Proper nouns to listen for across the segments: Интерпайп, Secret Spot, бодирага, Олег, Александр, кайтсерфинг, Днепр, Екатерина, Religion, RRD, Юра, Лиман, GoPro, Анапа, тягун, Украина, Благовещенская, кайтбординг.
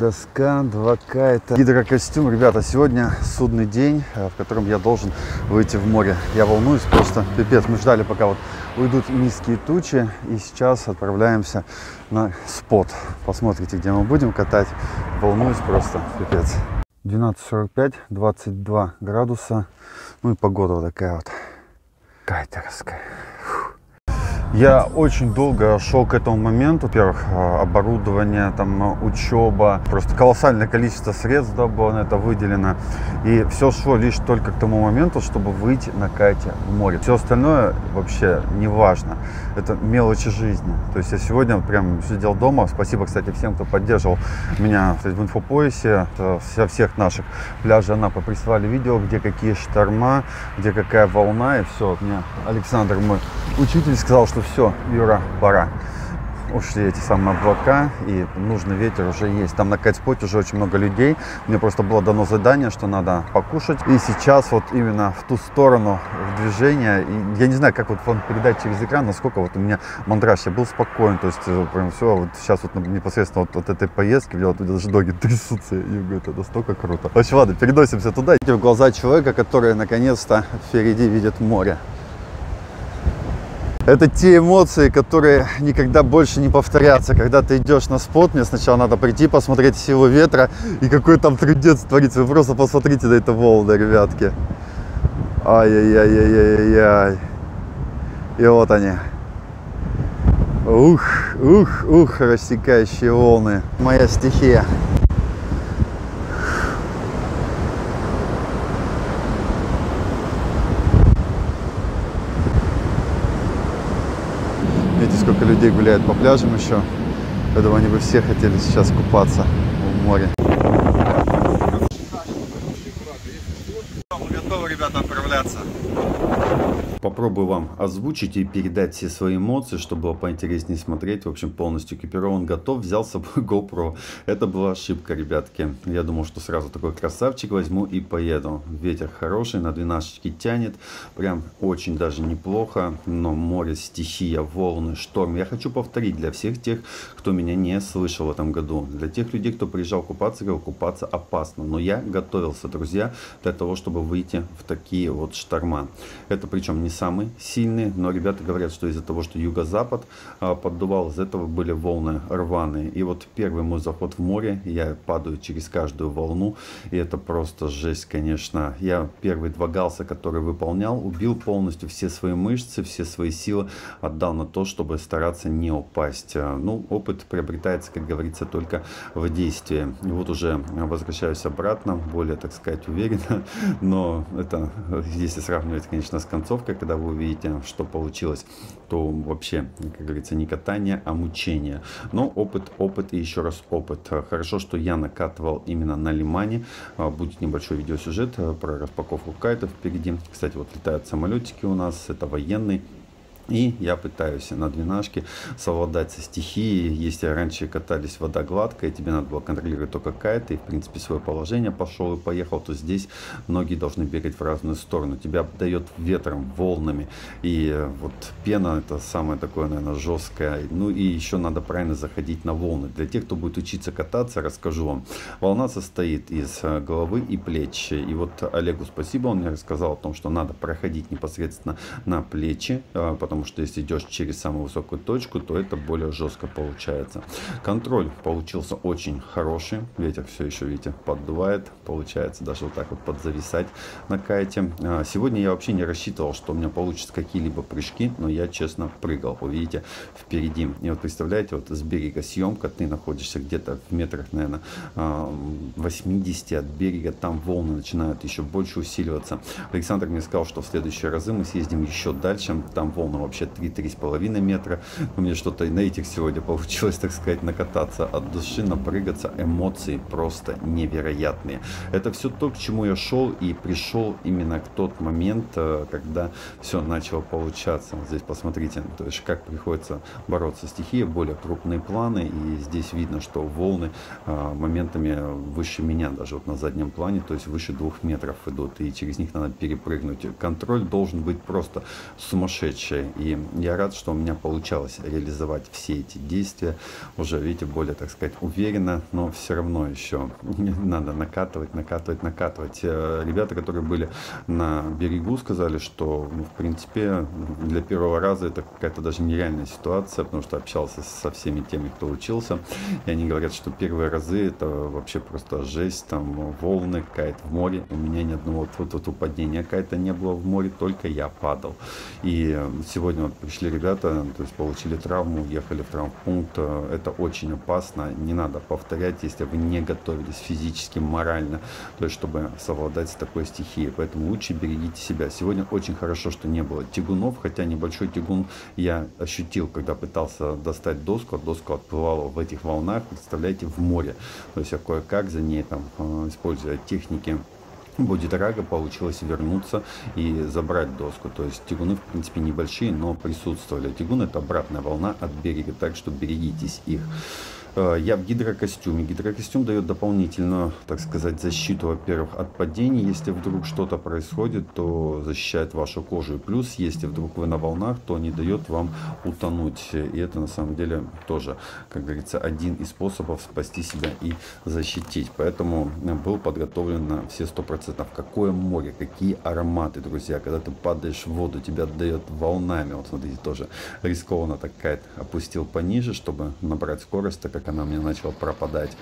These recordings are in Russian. доска, 2К, это гидрокостюм. Ребята, сегодня судный день, в котором я должен выйти в море. Я волнуюсь, просто пипец. Мы ждали, пока вот уйдут низкие тучи, и сейчас отправляемся на спот. Посмотрите, где мы будем катать. Волнуюсь просто, пипец. 12:45, 22 градуса, ну и погода вот такая вот кайтерская. Я очень долго шел к этому моменту. Во-первых, оборудование, там, учеба. Просто колоссальное количество средств, да, было на это выделено. И все шло лишь только к тому моменту, чтобы выйти на кайте в море. Все остальное вообще не важно. Это мелочи жизни. То есть я сегодня прям сидел дома. Спасибо, кстати, всем, кто поддерживал меня, кстати, в инфопоясе. Со всех наших пляжей Анапы прислали видео, где какие шторма, где какая волна. И все. Мне Александр, мой учитель, сказал, что все, Юра, пора. Ушли эти самые облака, и нужный ветер уже есть. Там на кайтспоте уже очень много людей. Мне просто было дано задание, что надо покушать. И сейчас вот именно в ту сторону движения. Я не знаю, как вот вам передать через экран, насколько вот у меня мандраж. Я был спокоен, то есть прям все. Вот сейчас вот непосредственно вот от этой поездки, у меня вот даже ноги трясутся. И говорю, это настолько круто. Вообще, ладно, переносимся туда. Идите в глаза человека, который наконец-то впереди видит море. Это те эмоции, которые никогда больше не повторятся. Когда ты идешь на спот, мне сначала надо прийти, посмотреть силу ветра и какой там трудец творится. Вы просто посмотрите на это волны, ребятки. Ай-яй-яй-яй-яй-яй. И вот они. Ух, ух, ух, рассекающие волны. Моя стихия. Сколько людей гуляет по пляжам еще. Я думаю, они бы все хотели сейчас купаться в море. Готовы, ребята, отправляться. Попробую вам озвучить и передать все свои эмоции, чтобы было поинтереснее смотреть. В общем, полностью экипирован, готов, взял с собой GoPro. Это была ошибка, ребятки. Я думал, что сразу такой красавчик возьму и поеду. Ветер хороший, на 12 тянет. Прям очень даже неплохо. Но море, стихия, волны, шторм. Я хочу повторить для всех тех, кто меня не слышал в этом году. Для тех людей, кто приезжал купаться, говорил, купаться опасно. Но я готовился, друзья, для того, чтобы выйти в такие вот шторма. Это причем не самый сильный, но ребята говорят, что из-за того, что юго-запад поддувал, из этого были волны рваные. И вот первый мой заход в море, я падаю через каждую волну, и это просто жесть, конечно. Я первые два галса, которые выполнял, убил полностью все свои мышцы, все свои силы отдал на то, чтобы стараться не упасть. Ну, опыт приобретается, как говорится, только в действии. И вот уже возвращаюсь обратно, более, так сказать, уверенно, но это, если сравнивать, конечно, с концовкой, когда вы увидите, что получилось, то вообще, как говорится, не катание, а мучение. Но опыт, опыт и еще раз опыт. Хорошо, что я накатывал именно на Лимане. Будет небольшой видеосюжет про распаковку кайта впереди. Кстати, вот летают самолетики у нас, это военный. И я пытаюсь на двенашке совладать со стихией. Если раньше катались вода гладкая, тебе надо было контролировать только кайт, и в принципе свое положение пошел и поехал, то здесь ноги должны бегать в разную сторону. Тебя дает ветром, волнами. И вот пена — это самое такое, наверное, жесткое. Ну и еще надо правильно заходить на волны. Для тех, кто будет учиться кататься, расскажу вам. Волна состоит из головы и плеч. И вот Олегу спасибо, он мне рассказал о том, что надо проходить непосредственно на плечи, потому что если идешь через самую высокую точку, то это более жестко получается. Контроль получился очень хороший. Ветер все еще, видите, поддувает. Получается даже вот так вот подзависать на кайте. Сегодня я вообще не рассчитывал, что у меня получится какие-либо прыжки, но я честно прыгал. Вы видите, впереди. И вот представляете, вот с берега съемка, ты находишься где-то в метрах, наверное, 80 от берега. Там волны начинают еще больше усиливаться. Александр мне сказал, что в следующие разы мы съездим еще дальше. Там волны вообще 3-3,5 метра. У меня что-то на этих сегодня получилось, так сказать, накататься от души, напрыгаться. Эмоции просто невероятные. Это все то, к чему я шел, и пришел именно к тот момент, когда все начало получаться. Вот здесь посмотрите, то есть как приходится бороться с стихией, более крупные планы, и здесь видно, что волны моментами выше меня, даже вот на заднем плане, то есть выше 2 метров идут, и через них надо перепрыгнуть. Контроль должен быть просто сумасшедший. И я рад, что у меня получалось реализовать все эти действия уже, видите, более, так сказать, уверенно, но все равно еще надо накатывать. Ребята, которые были на берегу, сказали, что, ну, в принципе, для первого раза это какая-то даже нереальная ситуация, потому что общался со всеми теми, кто учился, и они говорят, что первые разы это вообще просто жесть, там волны, какая-то в море. У меня ни одного вот упадения какая-то не было в море, только я падал. И сегодня вот пришли ребята, то есть получили травму, уехали в травмпункт. Это очень опасно, не надо повторять, если вы не готовились физически, морально, то есть чтобы совладать с такой стихией. Поэтому лучше берегите себя. Сегодня очень хорошо, что не было тягунов, хотя небольшой тягун я ощутил, когда пытался достать доску, доска отплывала в этих волнах, представляете, в море. То есть я кое-как за ней, там, используя техники бодирага, получилось вернуться и забрать доску. То есть тягуны, в принципе, небольшие, но присутствовали. Тягун — это обратная волна от берега, так что берегитесь их. Я в гидрокостюме. Гидрокостюм дает дополнительную, так сказать, защиту, во-первых, от падений. Если вдруг что-то происходит, то защищает вашу кожу. И плюс, если вдруг вы на волнах, то не дает вам утонуть. И это, на самом деле, тоже, как говорится, один из способов спасти себя и защитить. Поэтому был подготовлен на все 100%. Какое море, какие ароматы, друзья. Когда ты падаешь в воду, тебя отдает волнами. Вот смотрите, тоже рискованно так кайт опустил пониже, чтобы набрать скорость, так как она мне начала пропадать.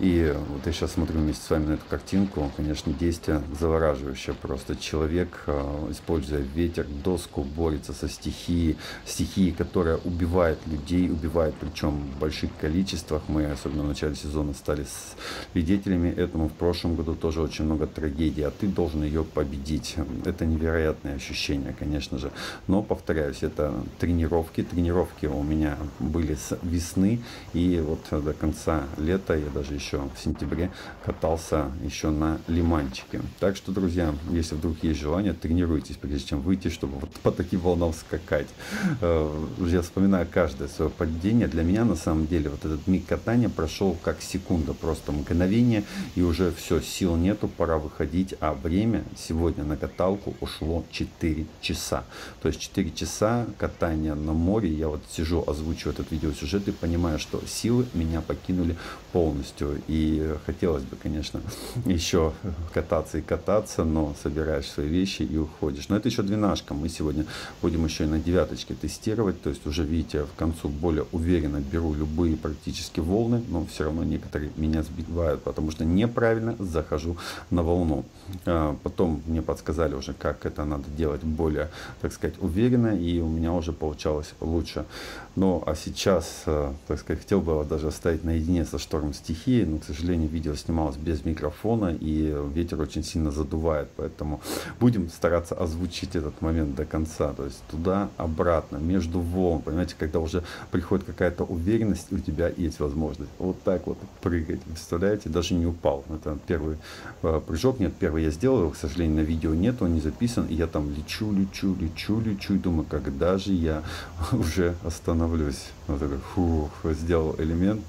И вот я сейчас смотрю вместе с вами на эту картинку. Конечно, действие завораживающее. Просто человек, используя ветер, доску, борется со стихией. Стихией, которая убивает людей, убивает, причем в больших количествах. Мы, особенно в начале сезона, стали свидетелями этому. В прошлом году тоже очень много трагедий, а ты должен ее победить. Это невероятное ощущение, конечно же. Но, повторяюсь, это тренировки. Тренировки у меня были с весны, и вот до конца лета, я даже еще в сентябре катался еще на лиманчике. Так что, друзья, если вдруг есть желание, тренируйтесь, прежде чем выйти, чтобы вот по таким волнам скакать. Я вспоминаю каждое свое падение. Для меня, на самом деле, вот этот миг катания прошел как секунда, просто мгновение, и уже все, сил нету, пора выходить. А время сегодня на каталку ушло 4 часа. То есть 4 часа катания на море. Я вот сижу, озвучиваю этот видеосюжет и понимаю, что силы меня покинули полностью. И хотелось бы, конечно, еще кататься и кататься, но собираешь свои вещи и уходишь. Но это еще двенашка. Мы сегодня будем еще и на девяточке тестировать. То есть уже, видите, в концу более уверенно беру любые практически волны, но все равно некоторые меня сбивают, потому что неправильно захожу на волну. Потом мне подсказали уже, как это надо делать более, так сказать, уверенно, и у меня уже получалось лучше. Ну, а сейчас, так сказать, хотел бы вас даже оставить наедине со штормом стихии, но, к сожалению, видео снималось без микрофона, и ветер очень сильно задувает, поэтому будем стараться озвучить этот момент до конца, то есть туда-обратно, между волн, понимаете, когда уже приходит какая-то уверенность, у тебя есть возможность вот так вот прыгать, представляете, даже не упал, это первый прыжок, нет, первый я сделал, его, к сожалению, на видео нет, он не записан, и я там лечу, и думаю, когда же я уже остановлюсь, вот такой, фух, сделал элемент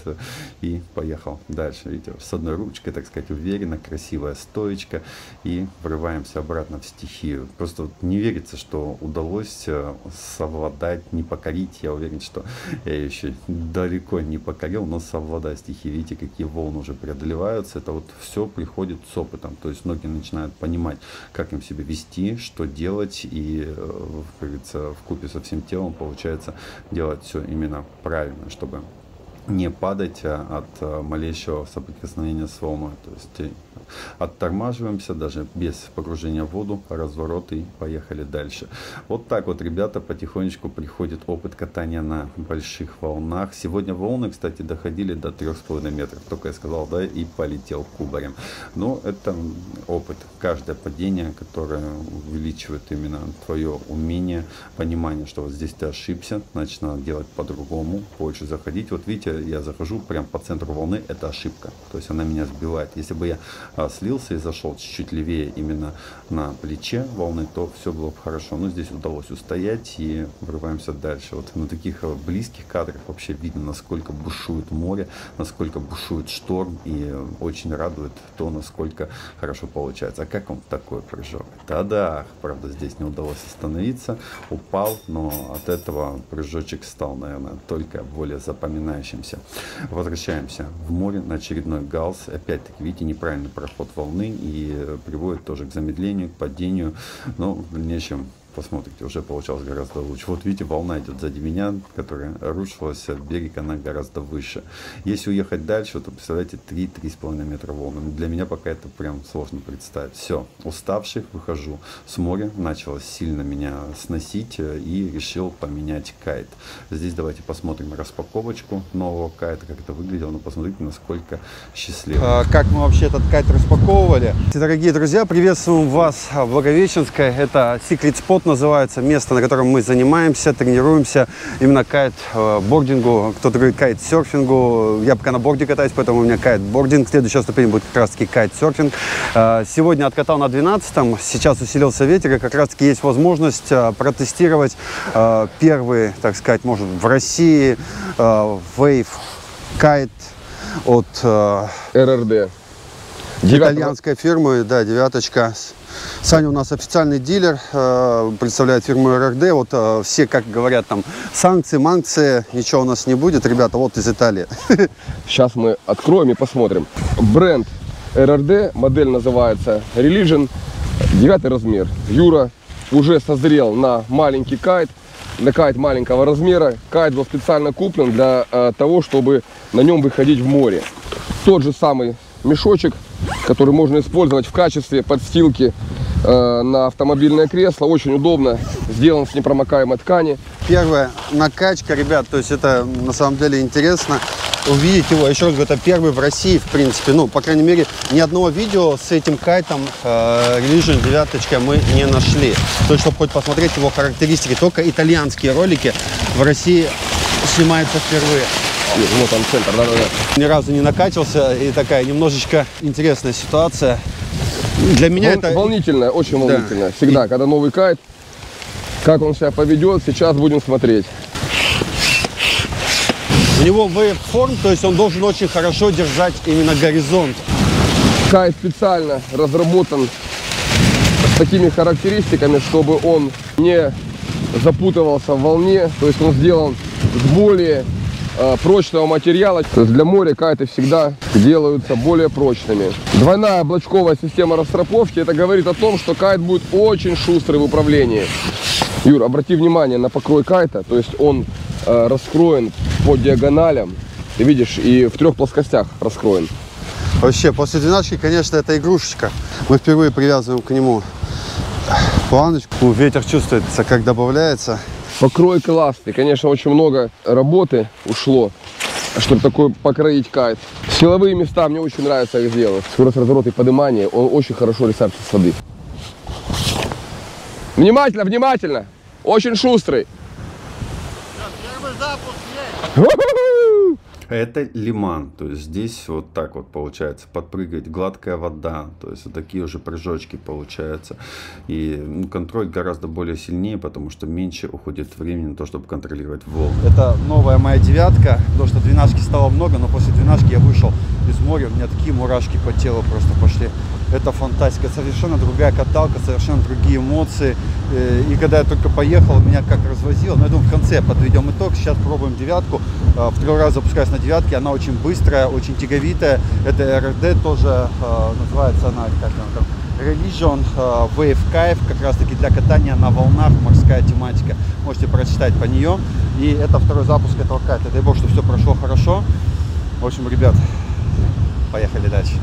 и поехал дальше. Видите, с одной ручкой, так сказать, уверенно, красивая стоечка, и врываемся обратно в стихию. Просто вот не верится, что удалось совладать, не покорить. Я уверен, что я еще далеко не покорил, но совладать стихии. Видите, какие волны уже преодолеваются. Это вот все приходит с опытом. То есть многие начинают понимать, как им себя вести, что делать, и, как говорится, вкупе со всем телом получается делать все именно правильно, чтобы не падать от малейшего соприкосновения с волной. То есть оттормаживаемся даже без погружения в воду, разворот и поехали дальше. Вот так вот, ребята, потихонечку приходит опыт катания на больших волнах. Сегодня волны, кстати, доходили до 3,5 метров. Только я сказал да и полетел кубарем. Но это опыт. Каждое падение, которое увеличивает именно твое умение, понимание, что вот здесь ты ошибся, значит надо делать по-другому, больше заходить. Вот видите, я захожу прям по центру волны, это ошибка. То есть она меня сбивает. Если бы я слился и зашел чуть-чуть левее именно на плече волны, то все было бы хорошо. Но здесь удалось устоять и врываемся дальше. Вот на таких близких кадрах вообще видно, насколько бушует море, насколько бушует шторм. И очень радует то, насколько хорошо получается. А как вам такой прыжок? Та-да! Правда, здесь не удалось остановиться. Упал, но от этого прыжочек стал, наверное, только более запоминающимся. Возвращаемся в море на очередной галс. Опять-таки, видите, неправильный проход волны и приводит тоже к замедлению, к падению. Но в дальнейшем посмотрите, уже получалось гораздо лучше. Вот видите, волна идет сзади меня, которая рушилась от берега, она гораздо выше. Если уехать дальше, то представляете, 3-3,5 метра волны. Для меня пока это прям сложно представить. Все, уставший, выхожу с моря, начало сильно меня сносить и решил поменять кайт. Здесь давайте посмотрим распаковочку нового кайта, как это выглядело. Но посмотрите, насколько счастливо. Как мы вообще этот кайт распаковывали? Дорогие друзья, приветствуем вас в Благовещенской. Это Secret Spot называется, место, на котором мы занимаемся, тренируемся именно кайтбордингу, кто-то говорит кайтсерфингу. Я пока на борде катаюсь, поэтому у меня кайтбординг. Следующая ступень будет как раз таки кайтсерфинг. Сегодня откатал на 12-м, сейчас усилился ветер, и как раз таки есть возможность протестировать первый, так сказать, может, в России вейв-кайт от RRD. Итальянской фирмы, да, девяточка. Саня у нас официальный дилер, представляет фирму РРД. Вот все, как говорят, там санкции, манкции, ничего у нас не будет. Ребята, вот из Италии. Сейчас мы откроем и посмотрим. Бренд РРД, модель называется Religion, 9 размер. Юра уже созрел на маленький кайт, на кайт маленького размера. Кайт был специально куплен для того, чтобы на нем выходить в море. Тот же самый мешочек, который можно использовать в качестве подстилки на автомобильное кресло. Очень удобно, сделан с непромокаемой ткани. Первая накачка, ребят, то есть это на самом деле интересно увидеть его. Еще раз говорю, это первый в России, в принципе, ну, по крайней мере, ни одного видео с этим кайтом Religion 9 мы не нашли. То есть, чтобы хоть посмотреть его характеристики, только итальянские ролики в России снимаются впервые. Вот он, центр, да, да. Ни разу не накачивался, и такая немножечко интересная ситуация. Для меня это волнительно, очень волнительно. Да. Всегда, когда новый кайт, как он себя поведет, сейчас будем смотреть. У него вейв-форм, то есть он должен очень хорошо держать именно горизонт. Кайт специально разработан с такими характеристиками, чтобы он не запутывался в волне, то есть он сделан с более прочного материала. То есть для моря кайты всегда делаются более прочными. Двойная облачковая система расстроповки. Это говорит о том, что кайт будет очень шустрый в управлении. Юр, обрати внимание на покрой кайта. То есть он раскроен по диагоналям. Ты видишь, и в 3 плоскостях раскроен. Вообще, после 12-ки, конечно, это игрушечка. Мы впервые привязываем к нему планочку. Ветер чувствуется, как добавляется. Покрой классный, конечно, очень много работы ушло, чтобы такой покроить кайт. Силовые места мне очень нравится их делать. Скорость разворота и поднимания, он очень хорошо рисуется с воды. Внимательно, внимательно! Очень шустрый! Это Лиман, то есть здесь вот так вот получается подпрыгивать, гладкая вода, то есть вот такие уже прыжочки получаются. И ну, контроль гораздо более сильнее, потому что меньше уходит времени на то, чтобы контролировать волны. Это новая моя 9, потому что 12-ки стало много, но после 12-ки я вышел из моря, у меня такие мурашки по телу просто пошли. Это фантастика, совершенно другая каталка, совершенно другие эмоции. И когда я только поехал, меня как развозило. Но я думаю, в конце подведем итог. Сейчас пробуем 9. Второй раз запускаюсь на 9. Она очень быстрая, очень тяговитая. Это РРД тоже, называется она, как она, Religion Wave Kite, как раз таки для катания на волнах, морская тематика. Можете прочитать по нее. И это второй запуск этого кайта. Дай бог, что все прошло хорошо. В общем, ребят, поехали дальше.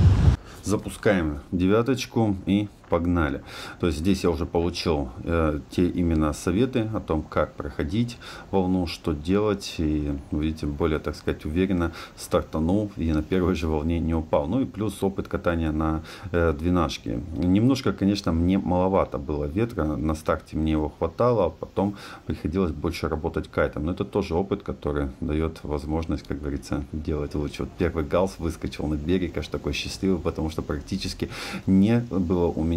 Запускаем девяточку и погнали. То есть здесь я уже получил те именно советы о том, как проходить волну, что делать. И, видите, более, так сказать, уверенно стартанул и на первой же волне не упал. Ну и плюс опыт катания на двенашке. Немножко, конечно, мне маловато было ветра. На старте мне его хватало, а потом приходилось больше работать кайтом. Но это тоже опыт, который дает возможность, как говорится, делать лучше. Вот первый галс выскочил на берег, аж такой счастливый, потому что практически не было у меня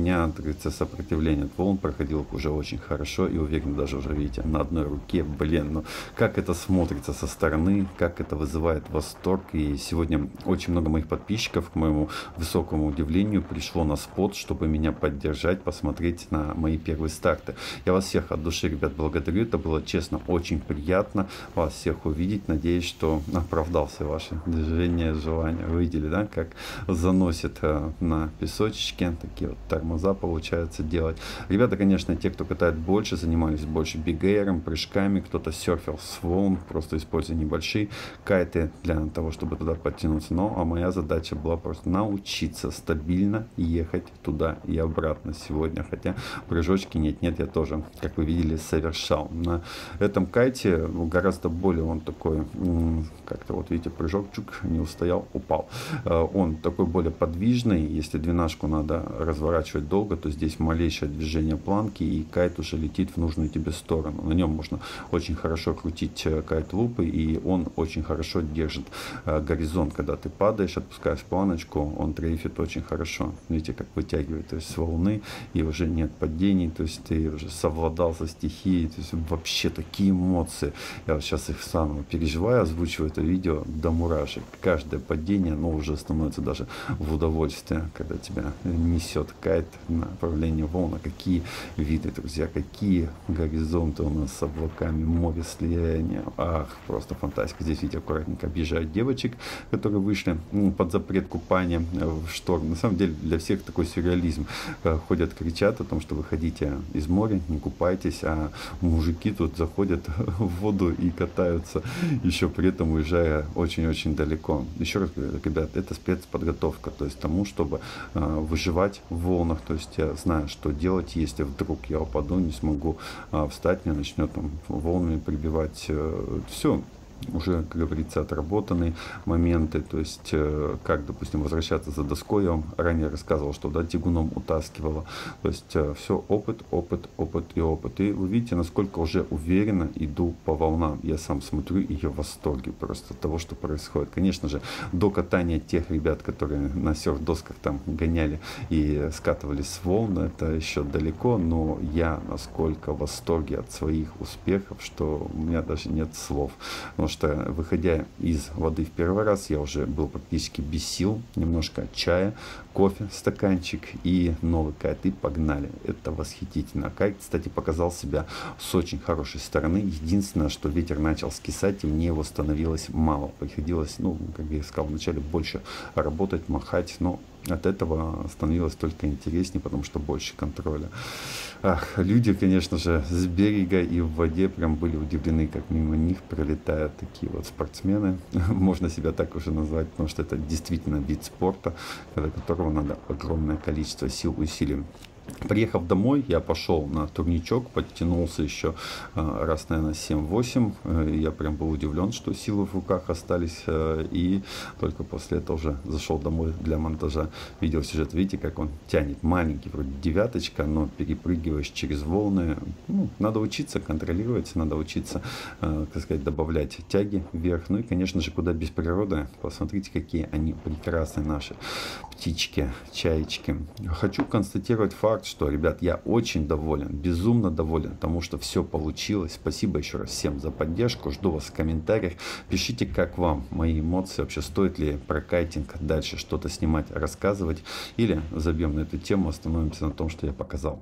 сопротивление от волн, проходил их уже очень хорошо и уверенно, даже уже видите на одной руке. Блин, ну как это смотрится со стороны, как это вызывает восторг. И сегодня очень много моих подписчиков, к моему высокому удивлению, пришло на спот, чтобы меня поддержать, посмотреть на мои первые старты. Я вас всех от души, ребят, благодарю. Это было, честно, очень приятно вас всех увидеть. Надеюсь, что оправдался ваше движение, желание. Вы видели, да, как заносит на песочечке, такие вот тормоза получается делать. Ребята, конечно, те, кто катает больше, занимались больше бигейром, прыжками, кто-то серфил с волн, просто используя небольшие кайты для того, чтобы туда подтянуться. Но а моя задача была просто научиться стабильно ехать туда и обратно сегодня, хотя прыжочки нет-нет я тоже, как вы видели, совершал. На этом кайте гораздо более он такой, как-то вот видите, прыжок, чук, не устоял, упал. Он такой более подвижный, если двенашку надо разворачивать долго, то здесь малейшее движение планки, и кайт уже летит в нужную тебе сторону. На нем можно очень хорошо крутить кайт-лупы, и он очень хорошо держит горизонт. Когда ты падаешь, отпускаешь планочку, он дрейфит очень хорошо. Видите, как вытягивает, то есть с волны, и уже нет падений, то есть ты уже совладал со стихией. То есть вообще такие эмоции. Я вот сейчас их сам переживаю, озвучиваю это видео до мурашек. Каждое падение, оно уже становится даже в удовольствие, когда тебя несет кайт, направление волна, какие виды, друзья, какие горизонты у нас с облаками, море, слияние. Ах, просто фантастика. Здесь, видите, аккуратненько объезжают девочек, которые вышли под запрет купания в шторм. На самом деле, для всех такой сюрреализм. Ходят, кричат о том, что выходите из моря, не купайтесь, а мужики тут заходят в воду и катаются, еще при этом уезжая очень-очень далеко. Еще раз говорю, ребят, это спецподготовка, то есть тому, чтобы выживать в волнах. То есть я знаю, что делать, если вдруг я упаду, не смогу встать, меня начнет там волнами прибивать. Все уже, как говорится, отработанные моменты, то есть как, допустим, возвращаться за доской. Я вам ранее рассказывал, что да, тягуном утаскивала. То есть все опыт, опыт, опыт и опыт. И вы видите, насколько уже уверенно иду по волнам. Я сам смотрю и я в восторге просто от того, что происходит. Конечно же, до катания тех ребят, которые на серф-досках там гоняли и скатывались с волн, это еще далеко, но я насколько в восторге от своих успехов, что у меня даже нет слов. Что, выходя из воды в первый раз, я уже был практически без сил, немножко чая, кофе, стаканчик и новый кайт, и погнали. Это восхитительно. Кайт, кстати, показал себя с очень хорошей стороны. Единственное, что ветер начал скисать, и мне его становилось мало. Приходилось, ну, как я сказал вначале, больше работать, махать, но от этого становилось только интереснее, потому что больше контроля. Ах, люди, конечно же, с берега и в воде прям были удивлены, как мимо них пролетают такие вот спортсмены. Можно себя так уже назвать, потому что это действительно вид спорта, для которого надо огромное количество сил и усилий. Приехав домой, я пошел на турничок, подтянулся еще раз, наверное, 7-8. Я прям был удивлен, что силы в руках остались. И только после этого уже зашел домой для монтажа видеосюжет. Видите, как он тянет. Маленький, вроде девяточка, но перепрыгиваешь через волны. Ну, надо учиться контролировать, надо учиться, так сказать, добавлять тяги вверх. Ну и, конечно же, куда без природы. Посмотрите, какие они прекрасные наши птички, чаечки. Хочу констатировать факт, что, ребят, я очень доволен, безумно доволен, потому что все получилось. Спасибо еще раз всем за поддержку. Жду вас в комментариях. Пишите, как вам мои эмоции, вообще стоит ли про кайтинг дальше что-то снимать, рассказывать, или забьем на эту тему, остановимся на том, что я показал.